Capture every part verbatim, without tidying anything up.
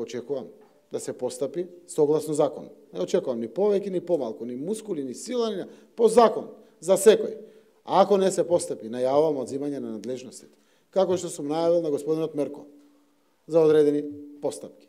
очекувам да се постапи согласно закон. Не очекувам ни повеќе, ни помалку, ни мускули, ни сила, ни по закон, за секој. А ако не се постапи, најавувам одзимање на надлежностите, како што сум најавил на господинот Мерко, за одредени постапки.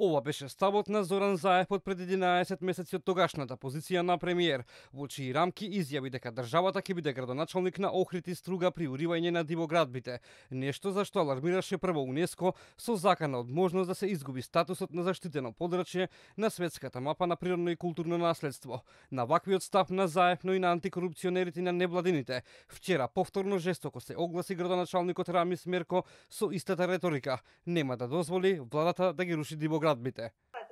Ова беше ставот на Зоран Заев од пред единаесет месеци од тогашната позиција на премиер, во чии рамки изјави дека државата ќе биде градоначалник на Охрид и Струга при уривање на дивоградбите, нешто за што алармираше прво УНЕСКО со закана од можност да се изгуби статусот на заштитено подрачје на светската мапа на природно и културно наследство. На ваквиот став на Заев, но и на антикорупционерите и на невладините, вчера повторно жестоко се огласи градоначалникот Рами Смерко со истата реторика: нема да дозволи владата да ги руши дивоградбите.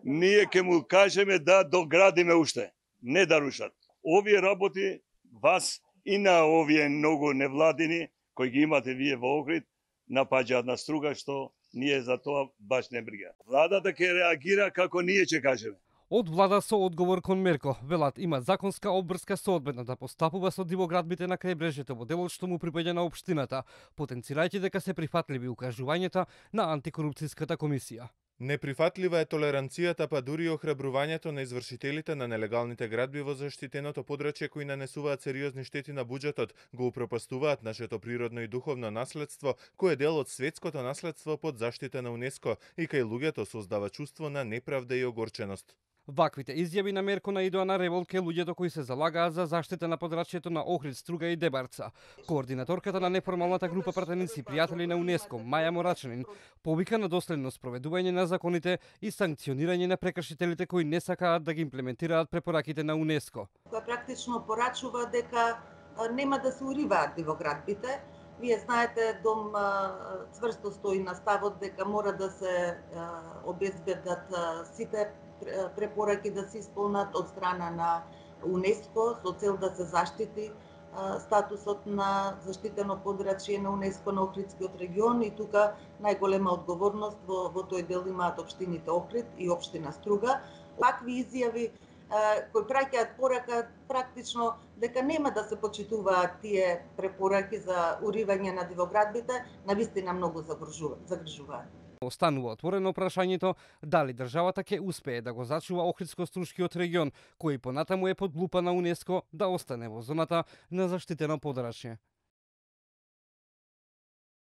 Ние ќе му кажеме да доградиме уште, не да рушат. Овие работи вас и на овие многу невладини кои ги имате вие во Охрид напаѓаат на Струга, што ние за тоа баш не брига. Владата ќе реагира како ние ќе кажеме. Од влада со одговор кон Мерко, велат има законска обврска со одбрана да постапува со дивоградбите на крајбрежјето во делот што му припаѓа на општината, потенцирајќи дека се прифатливи укажувањата на антикорупцијската комисија. Неприфатлива е толеранцијата, па дури и охрабрувањето на извршителите на нелегалните градби во заштитеното подрачје кои нанесуваат сериозни штети на буџетот, го упропастуваат нашето природно и духовно наследство, кое е дел од светското наследство под заштита на УНЕСКО и кај луѓето создава чувство на неправда и огорченост. Ваквите изјави на Мерко наидоа на револт кај луѓето кои се залагаат за заштита на подрачјето на Охрид, Струга и Дебарца. Координаторката на неформалната група пратеници и пријатели на УНЕСКО, Маја Морачанин, повика на доследно спроведување на законите и санкционирање на прекршителите кои не сакаат да ги имплементираат препораките на УНЕСКО. Тоа практично порачува дека нема да се уриваат дивоградбите. Вие знаете, дом цврсто стои на ставот дека мора да се обезбедат сите препораки да се исполнат од страна на УНЕСКО со цел да се заштити статусот на заштитено подрачје на УНЕСКО на Охридскиот регион, и тука најголема одговорност во, во тој дел имаат општините Охрид и општина Струга. Вакви изјави кои праќаат порака практично дека нема да се почитуваат тие препораки за уривање на дивоградбите, навистина многу загрижуваат. Останува отворено прашањето дали државата ќе успее да го зачува Охридско-Струшкиот регион, кој понатаму е под лупа на УНЕСКО, да остане во зоната на заштитено подрачје.